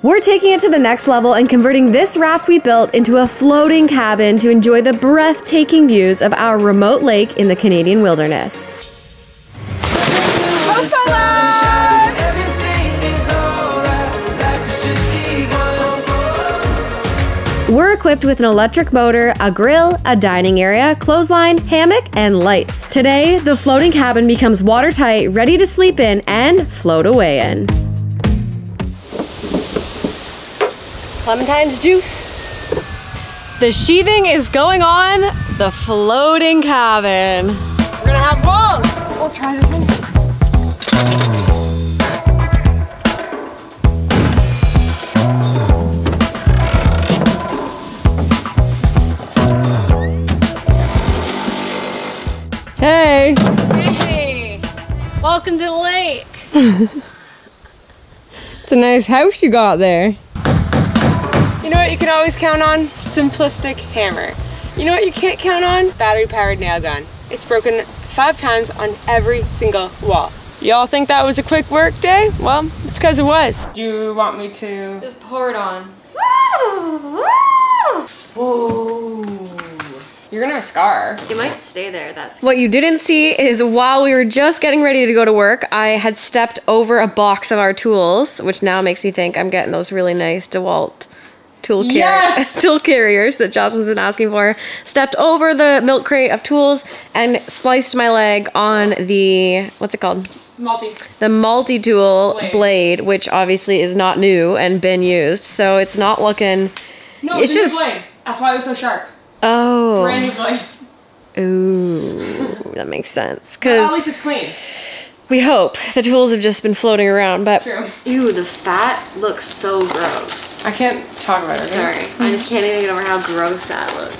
We're taking it to the next level and converting this raft we built into a floating cabin to enjoy the breathtaking views of our remote lake in the Canadian wilderness. We're equipped with an electric motor, a grill, a dining area, clothesline, hammock, and lights. Today, the floating cabin becomes watertight, ready to sleep in and float away in. Clementine's juice. The sheathing is going on the floating cabin. We're gonna have balls. We'll try this one. Hey! Hey! Welcome to the lake! It's a nice house you got there. You know what you can always count on? Simplistic hammer. You know what you can't count on? Battery-powered nail gun. It's broken 5 times on every single wall. Y'all think that was a quick work day? Well, it's because it was. Do you want me to... Just pour it on. Woo! Woo! Whoa! You're gonna have a scar. You might stay there, that's... What you didn't see is while we were just getting ready to go to work, I had stepped over a box of our tools, which now makes me think I'm getting those really nice DeWalt tool carriers that Jocelyn's been asking for. Stepped over the milk crate of tools and sliced my leg on the, what's it called? The multi-tool blade, which obviously is not new and been used, so it's not looking... No, it's just... blade. That's why it was so sharp. Oh. Brand new blade. Ooh, that makes sense. Cause at least it's clean. We hope. The tools have just been floating around, but... True. Ew, the fat looks so gross. I can't talk about it. Sorry. I just can't even get over how gross that looks.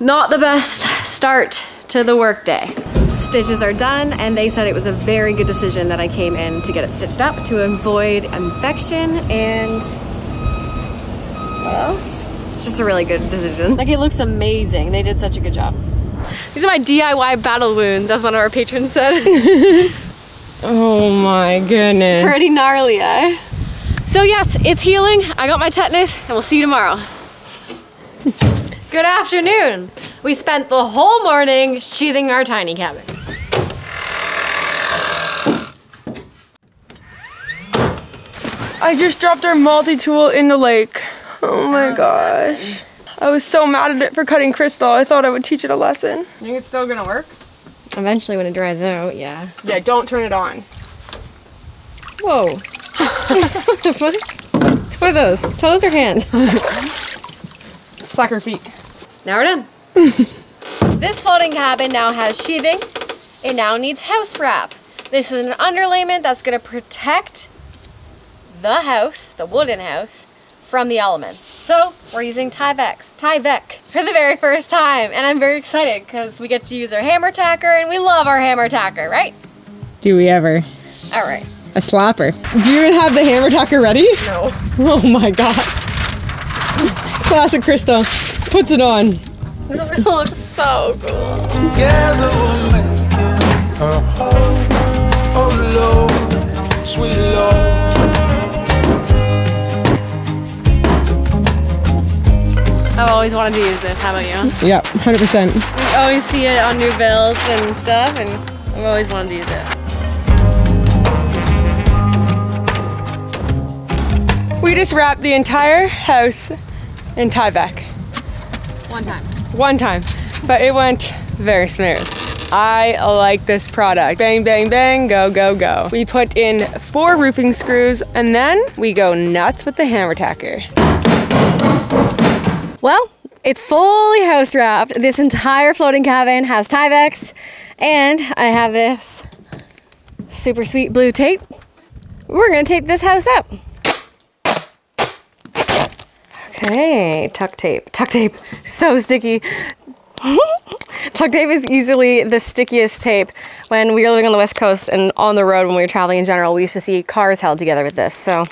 Not the best start to the workday. Stitches are done, and they said it was a very good decision that I came in to get it stitched up to avoid infection and... What else? It's just a really good decision. Like, it looks amazing. They did such a good job. These are my DIY battle wounds, as one of our patrons said. Oh my goodness. Pretty gnarly, eh? So yes, it's healing. I got my tetanus, and we'll see you tomorrow. Good afternoon. We spent the whole morning sheathing our tiny cabin. I just dropped our multi-tool in the lake. Oh my gosh. I was so mad at it for cutting Crystal. I thought I would teach it a lesson. You think it's still gonna work? Eventually when it dries out, yeah. Yeah, don't turn it on. Whoa. What the fuck? What are those? Toes or hands? Sucker feet. Now we're done. This floating cabin now has sheathing. It now needs house wrap. This is an underlayment that's gonna protect the house, the wooden house, from the elements. So we're using Tyvek for the very first time, and I'm very excited because we get to use our hammer tacker, and we love our hammer tacker, right? Do we ever? All right. A slapper. Do you even have the hammer tacker ready? No. Oh my god. Classic Crystal. Puts it on. This is gonna look so cool. Together we'll make it a home. Oh Lord, sweet Lord. I've always wanted to use this, how about you? Yeah, 100%. We always see it on new builds and stuff, and I've always wanted to use it. We just wrapped the entire house in Tyvek. One time. One time, but it went very smooth. I like this product. Bang, bang, bang, go, go, go. We put in 4 roofing screws, and then we go nuts with the hammer tacker. Well, it's fully house wrapped. This entire floating cabin has Tyvek, and I have this super sweet blue tape. We're gonna tape this house up. Okay, tuck tape. Tuck tape, so sticky. Tuck tape is easily the stickiest tape. When we were living on the West Coast and on the road when we were traveling in general, we used to see cars held together with this, so.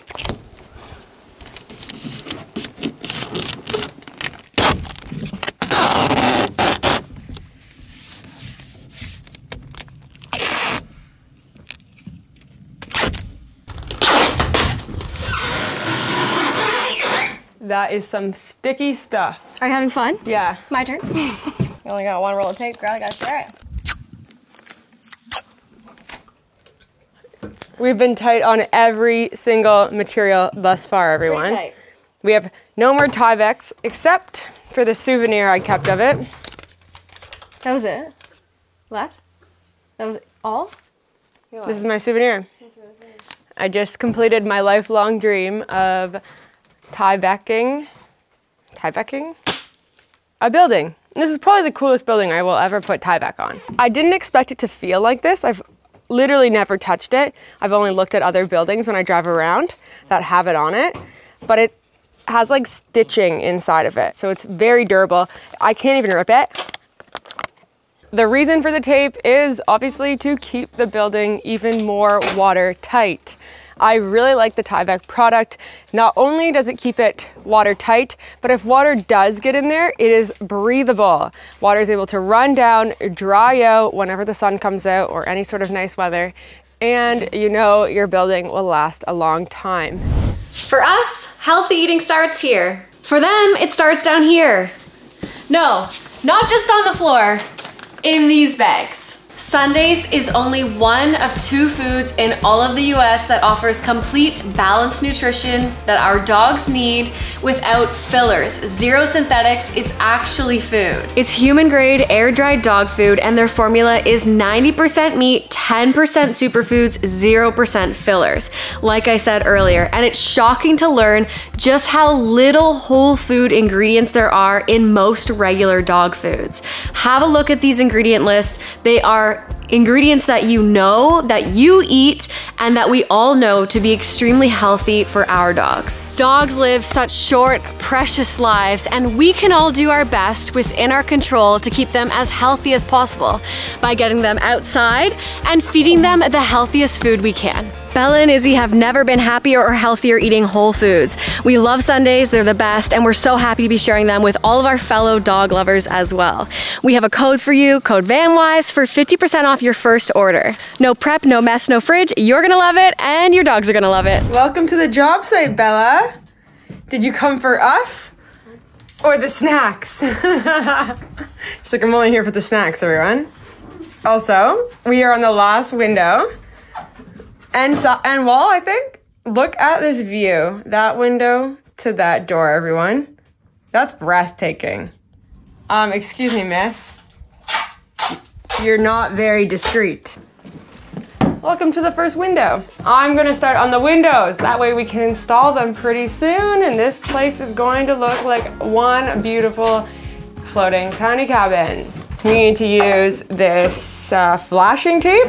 That is some sticky stuff. Are you having fun? Yeah. My turn. You only got one roll of tape, girl. You gotta share it. We've been tight on every single material thus far, everyone. Pretty tight. We have no more Tyveks, except for the souvenir I kept of it. That was it? Left? That was all? This is my souvenir. I just completed my lifelong dream of Tyvecking a building. And this is probably the coolest building I will ever put Tyvek on. I didn't expect it to feel like this. I've literally never touched it. I've only looked at other buildings when I drive around that have it on it, but it has like stitching inside of it. So it's very durable. I can't even rip it. The reason for the tape is obviously to keep the building even more watertight. I really like the Tyvek product. Not only does it keep it watertight, but if water does get in there, it is breathable. Water is able to run down, dry out whenever the sun comes out or any sort of nice weather, and you know your building will last a long time. For us, healthy eating starts here. For them, it starts down here. No, not just on the floor. In these bags. Sundays is only one of two foods in all of the US that offers complete balanced nutrition that our dogs need without fillers, zero synthetics. It's actually food. It's human grade air dried dog food, and their formula is 90% meat, 10% superfoods, 0% fillers, like I said earlier. And it's shocking to learn just how little whole food ingredients there are in most regular dog foods. Have a look at these ingredient lists. They are ingredients that you know, that you eat, and that we all know to be extremely healthy for our dogs. Dogs live such short, precious lives, and we can all do our best within our control to keep them as healthy as possible by getting them outside and feeding them the healthiest food we can. Bella and Izzy have never been happier or healthier eating whole foods. We love Sundays, they're the best, and we're so happy to be sharing them with all of our fellow dog lovers as well. We have a code for you, code VANWIVES, for 50% off your first order. No prep, no mess, no fridge. You're gonna love it, and your dogs are gonna love it. Welcome to the job site, Bella. Did you come for us or the snacks? She's like, I'm only here for the snacks, everyone. Also, we are on the last window. And wall, I think. Look at this view. That window to that door, everyone. That's breathtaking. Excuse me, miss. You're not very discreet. Welcome to the first window. I'm gonna start on the windows. That way we can install them pretty soon, and this place is going to look like one beautiful floating tiny cabin. We need to use this flashing tape.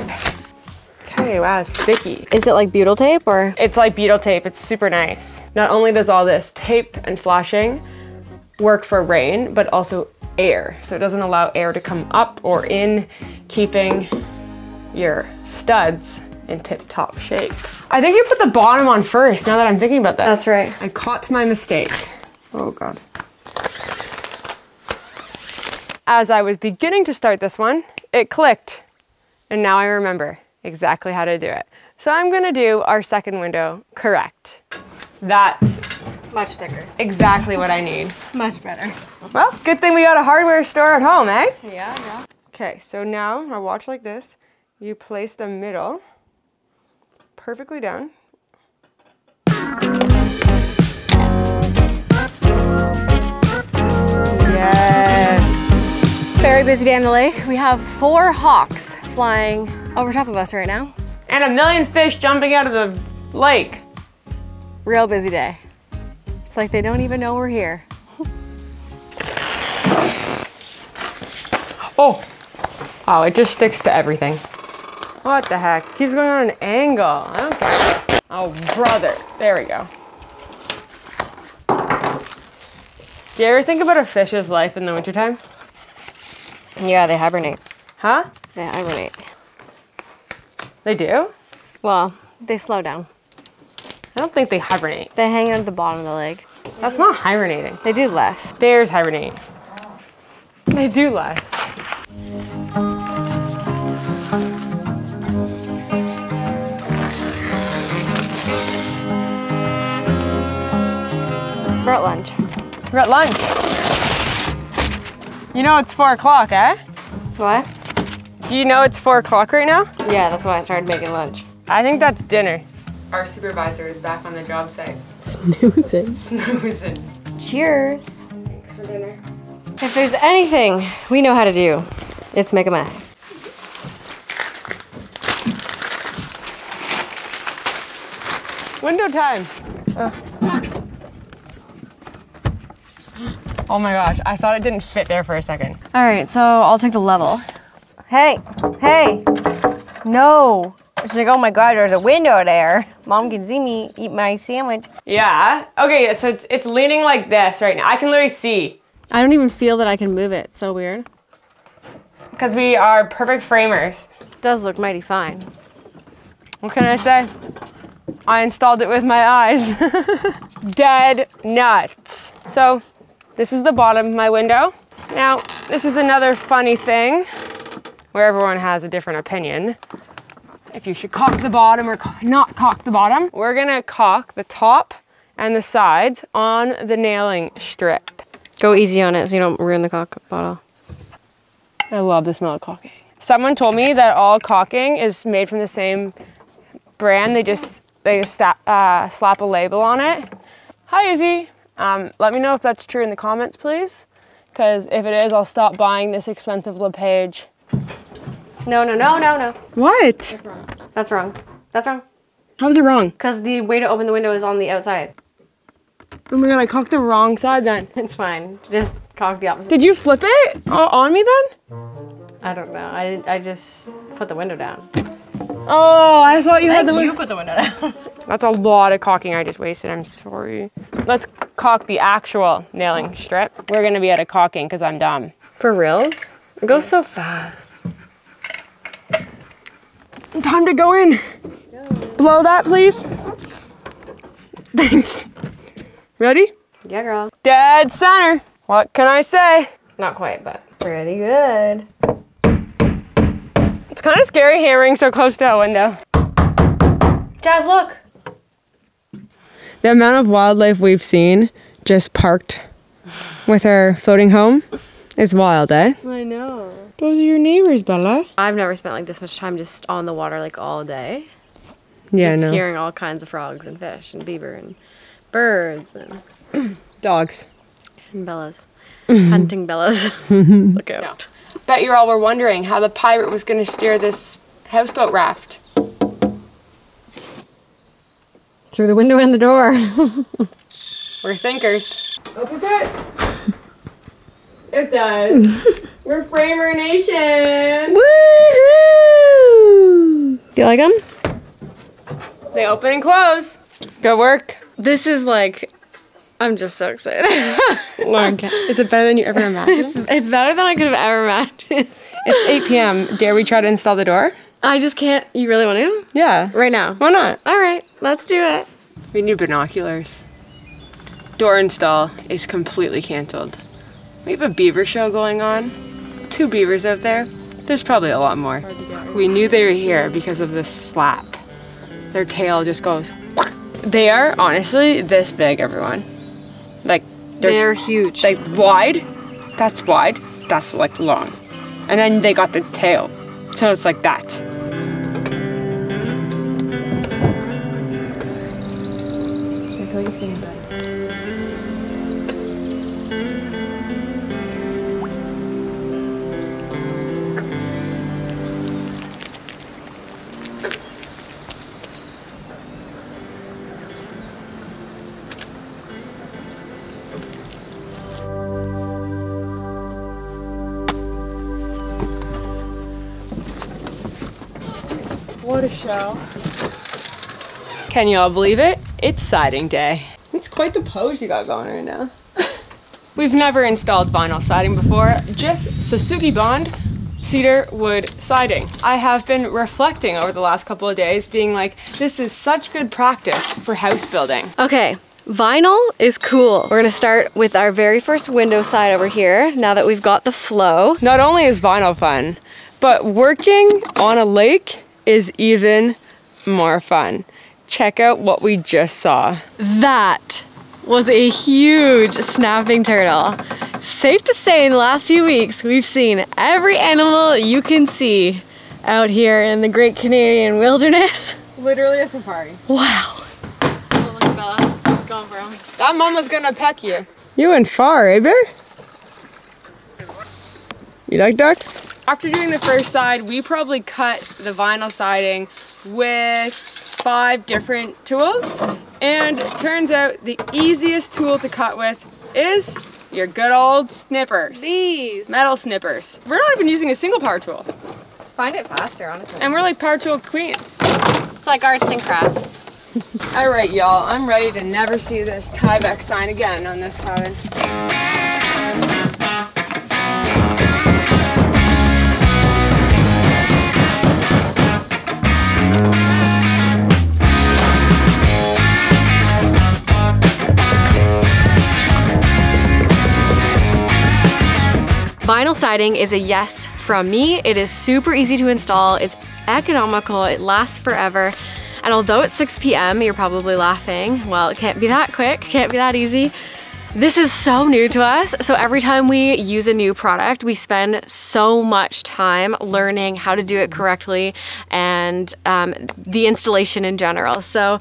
Okay, wow, sticky. Is it like butyl tape or? It's like butyl tape, it's super nice. Not only does all this tape and flashing work for rain, but also air. So it doesn't allow air to come up or in, keeping your studs in tip-top shape. I think you put the bottom on first, now that I'm thinking about that. That's right. I caught my mistake. Oh God. As I was beginning to start this one, it clicked, and now I remember exactly how to do it. So I'm gonna do our second window correct. That's much thicker. Exactly what I need. Much better. Well, good thing we got a hardware store at home, eh? Yeah, yeah. Okay, so now I watch like this. You place the middle perfectly down. Yes. Very busy day on the lake. We have 4 hawks flying over top of us right now. And 1 million fish jumping out of the lake. Real busy day. It's like they don't even know we're here. Oh, it just sticks to everything. What the heck? It keeps going on an angle. I don't care. Oh, brother. There we go. Do you ever think about a fish's life in the wintertime? Yeah, they hibernate. Huh? They hibernate. They do? Well, they slow down. I don't think they hibernate. They hang out at the bottom of the lake. That's not hibernating. They do less. Bears hibernate. They do less. We're at lunch. We're at lunch. You know it's 4 o'clock, eh? What? Do you know it's 4 o'clock right now? Yeah, that's why I started making lunch. I think that's dinner. Our supervisor is back on the job site. Snoozing. Snoozing. Cheers. Thanks for dinner. If there's anything we know how to do, it's make a mess. Window time. Oh my gosh, I thought it didn't fit there for a second. All right, so I'll take the level. Hey, hey, no. She's like, oh my God, there's a window there. Mom can see me eat my sandwich. Yeah, okay, so it's leaning like this right now. I can literally see. I don't even feel that I can move it, it's so weird. Because we are perfect framers. It does look mighty fine. What can I say? I installed it with my eyes. Dead nuts. So this is the bottom of my window. Now, this is another funny thing where everyone has a different opinion. If you should caulk the bottom or not caulk the bottom. We're gonna caulk the top and the sides on the nailing strip. Go easy on it so you don't ruin the caulk bottle. I love the smell of caulking. Someone told me that all caulking is made from the same brand. They just slap a label on it. Hi, Izzy. Let me know if that's true in the comments, please. Because if it is, I'll stop buying this expensive LePage. No, no, no, no, no. What? That's wrong. That's wrong. That's wrong. How is it wrong? Because the way to open the window is on the outside. Oh my God, I caulked the wrong side then. It's fine. Just caulk the opposite. Did you flip it on me then? I don't know. I just put the window down. Oh, I thought you had the window. You put the window down. That's a lot of caulking I just wasted. I'm sorry. Let's caulk the actual nailing strip. We're going to be out of caulking because I'm dumb. For reals? It goes so fast. Time to go in. Go. Blow that, please. Thanks. Ready? Yeah, girl. Dead center. What can I say? Not quite, but pretty good. It's kind of scary hammering so close to a window. Jaz, look. The amount of wildlife we've seen just parked with our floating home is wild, eh? I know. Those are your neighbors, Bella. I've never spent like this much time just on the water like all day. Yeah, just I know. Hearing all kinds of frogs and fish and beaver and birds and dogs. And Bellas. Hunting Bellas. Look out. No. Bet you all were wondering how the pirate was going to steer this houseboat raft. Through the window and the door. We're thinkers. Open pits. It does. We're Framer Nation. Woohoo! Do you like them? They open and close. Good work. This is like... I'm just so excited. Look, is it better than you ever imagined? It's better than I could have ever imagined. It's 8 p.m. Dare we try to install the door? I just can't. You really want to? Yeah. Right now? Why not? All right, let's do it. We need binoculars. Door install is completely canceled. We have a beaver show going on. 2 beavers out there. There's probably a lot more. We knew they were here because of this slap. Their tail just goes. They are honestly this big, everyone. Like, they're huge. Like, wide, that's wide, that's like long. And then they got the tail, so it's like that. I feel like it's getting better. What a show. Can y'all believe it? It's siding day. It's quite the pose you got going right now. We've never installed vinyl siding before, just Suzuki Bond cedar wood siding. I have been reflecting over the last couple of days being like, this is such good practice for house building. Okay, vinyl is cool. We're gonna start with our very first window side over here now that we've got the flow. Not only is vinyl fun, but working on a lake is even more fun. Check out what we just saw. That was a huge snapping turtle. Safe to say in the last few weeks, we've seen every animal you can see out here in the great Canadian wilderness. Literally a safari. Wow. Oh, look at Bella. She's going for him. That mama's gonna peck you. You went far, eh, Bear? You like ducks? After doing the first side, we probably cut the vinyl siding with 5 different tools, and it turns out the easiest tool to cut with is your good old snippers. These. Metal snippers. We're not even using a single power tool. Find it faster, honestly. And we're like power tool queens. It's like arts and crafts. All right, y'all, I'm ready to never see this Tyvek sign again on this cabin. Vinyl siding is a yes from me. It is super easy to install, it's economical, it lasts forever, and although it's 6 p.m, you're probably laughing, well, it can't be that quick, can't be that easy. This is so new to us, so every time we use a new product, we spend so much time learning how to do it correctly and the installation in general. So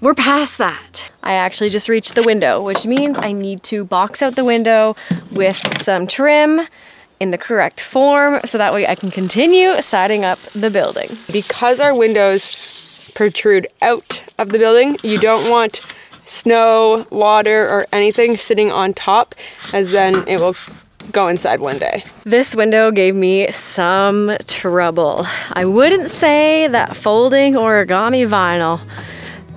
we're past that. I actually just reached the window, which means I need to box out the window with some trim in the correct form so that way I can continue siding up the building. Because our windows protrude out of the building, you don't want snow, water, or anything sitting on top, as then it will go inside one day. This window gave me some trouble. I wouldn't say that folding origami vinyl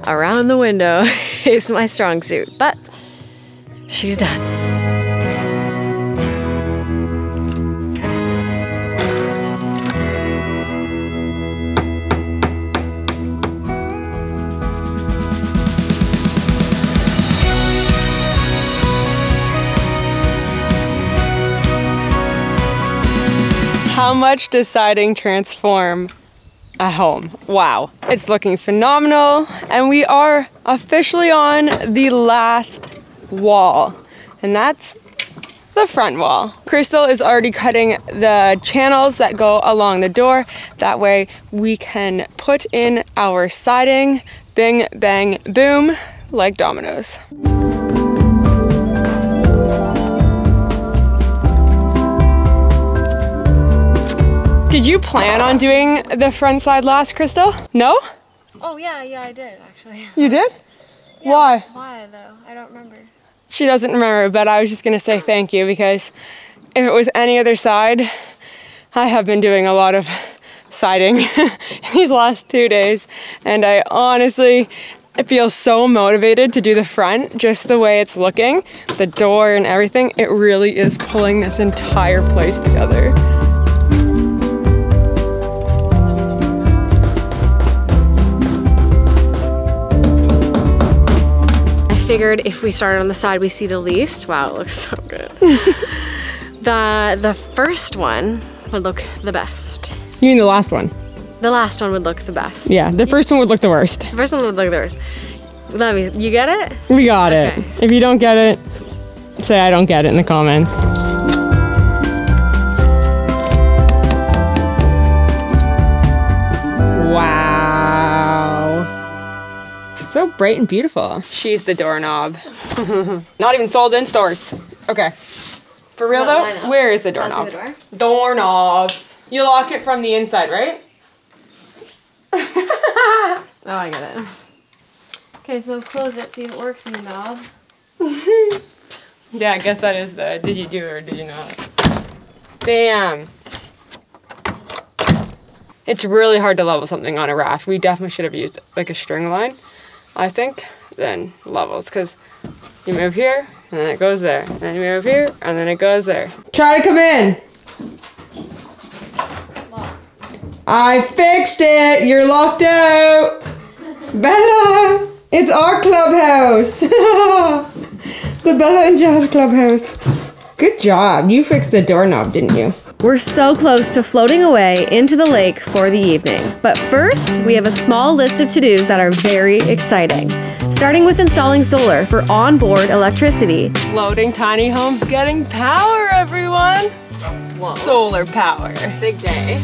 around the window is my strong suit, but she's done. How much does siding transform a home? Wow, it's looking phenomenal, and we are officially on the last wall, and that's the front wall. Crystal is already cutting the channels that go along the door, that way we can put in our siding, bing, bang, boom, like dominoes. Did you plan on doing the front side last, Crystal? No? Oh yeah, I did actually. You did? Yeah, why? Why though? I don't remember. She doesn't remember, but I was just gonna say thank you, because if it was any other side, I have been doing a lot of siding these last 2 days, and I honestly feel so motivated to do the front, just the way it's looking, the door and everything. It really is pulling this entire place together. Figured if we started on the side we see the least. Wow, it looks so good. The first one would look the best. You mean the last one? The last one would look the best. Yeah, the first one would look the worst. The first one would look the worst. Let me, you get it? We got okay. It. If you don't get it, say I don't get it in the comments. So bright and beautiful. She's the doorknob. Not even sold in stores. Okay. For real though, where is the doorknob? The door? Doorknobs. You lock it from the inside, right? Oh, I get it. Okay, so close it, see if it works in the knob. Yeah, I guess that is the did you do or did you not? Damn. It's really hard to level something on a raft. We definitely should have used like a string line, I think, then levels, because you move here and then it goes there, and then you move here and then it goes there. Try to come in. Lock. I fixed it. You're locked out. Bella, it's our clubhouse. The Bella and Jaz clubhouse. Good job. You fixed the doorknob, didn't you? We're so close to floating away into the lake for the evening. But first, we have a small list of to-dos that are very exciting. starting with installing solar for onboard electricity. Floating tiny homes getting power, everyone! Whoa. Solar power. Big day.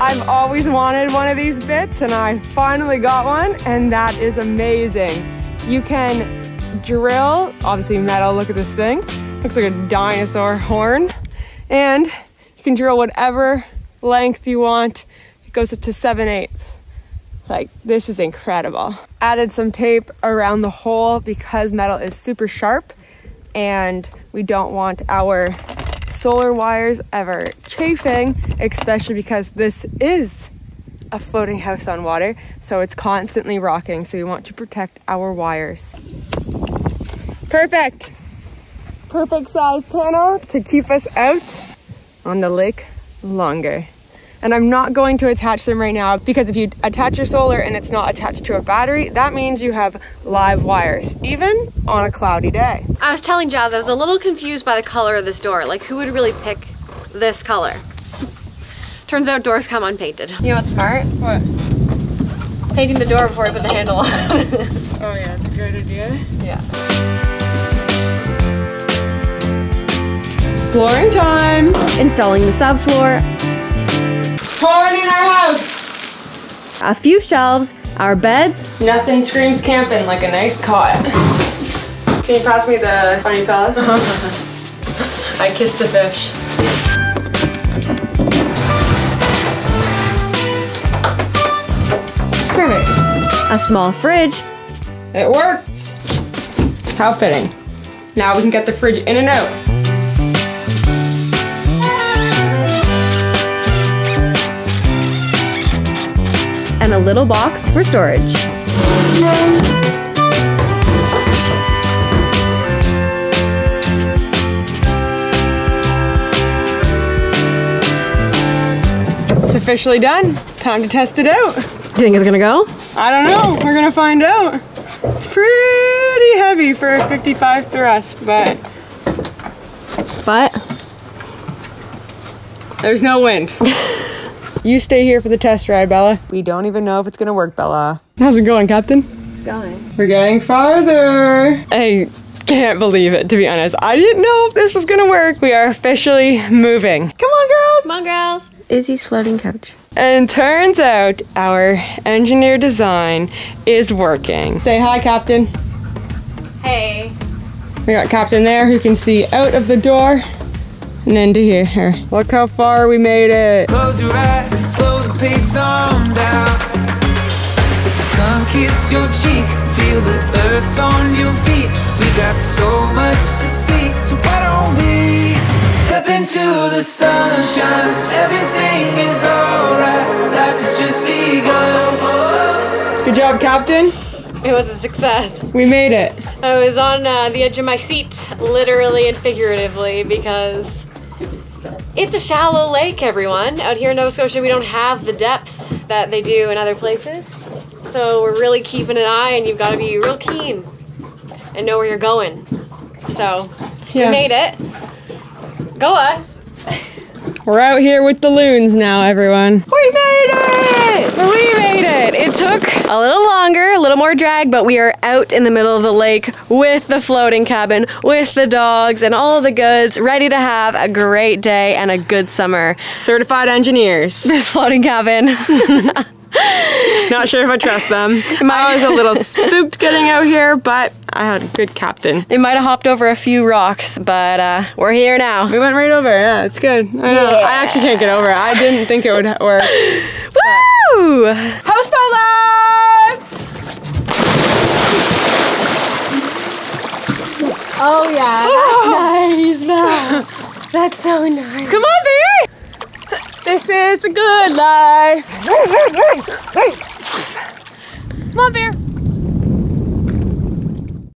I've always wanted one of these bits and I finally got one, and that is amazing. You can drill, obviously metal, look at this thing. Looks like a dinosaur horn. And you can drill whatever length you want. It goes up to 7/8. Like, this is incredible. Added some tape around the hole because metal is super sharp and we don't want our solar wires ever chafing, especially because this is a floating house on water, so it's constantly rocking, so we want to protect our wires. Perfect! Perfect size panel to keep us out on the lake longer. And I'm not going to attach them right now because if you attach your solar and it's not attached to a battery, that means you have live wires, even on a cloudy day. I was telling Jaz, I was a little confused by the color of this door. Like, who would really pick this color? Turns out doors come unpainted. You know what's smart? What? Painting the door before I put the handle on. Oh yeah, that's a good idea. Yeah. Flooring time! Installing the subfloor. Pouring in our house! A few shelves, our beds. Nothing screams camping like a nice cot. Can you pass me the funny fella? I kissed the fish. Perfect. A small fridge. It works! How fitting. Now we can get the fridge in and out. And a little box for storage. It's officially done. Time to test it out. You think it's gonna go? I don't know. We're gonna find out. It's pretty heavy for a 55 thrust, but there's no wind. You stay here for the test ride, Bella. We don't even know if it's gonna work, Bella. How's it going, Captain? It's going. We're getting farther. I can't believe it, to be honest. I didn't know if this was gonna work. We are officially moving. Come on, girls. Come on, girls. Izzy's floating couch. And turns out our engineer design is working. Say hi, Captain. Hey. We got Captain there who can see out of the door. And into here. Look how far we made it. Close your eyes, slow the pace on down. Let the sun kiss your cheek, feel the earth on your feet. We got so much to see, so why don't we step into the sunshine? Everything is alright, life has just begun. Good job, Captain. It was a success. We made it. I was on the edge of my seat, literally and figuratively, because it's a shallow lake, everyone. Out here in Nova Scotia, we don't have the depths that they do in other places. So we're really keeping an eye, and you've got to be real keen and know where you're going. So, yeah. We made it. Go us. We're out here with the loons now, everyone. We made it! We made it! It took a little longer, a little more drag, but we are out in the middle of the lake with the floating cabin, with the dogs and all the goods, ready to have a great day and a good summer. Certified engineers. This floating cabin. Not sure if I trust them. I was a little spooked getting out here, but I had a good captain. They might have hopped over a few rocks, but we're here now. We went right over, yeah, it's good. I know, I actually can't get over it. I didn't think it would work. Woo! House boat life! Oh yeah, that's nice, man. That's so nice. Come on, baby! This is the good life. Come on, bear.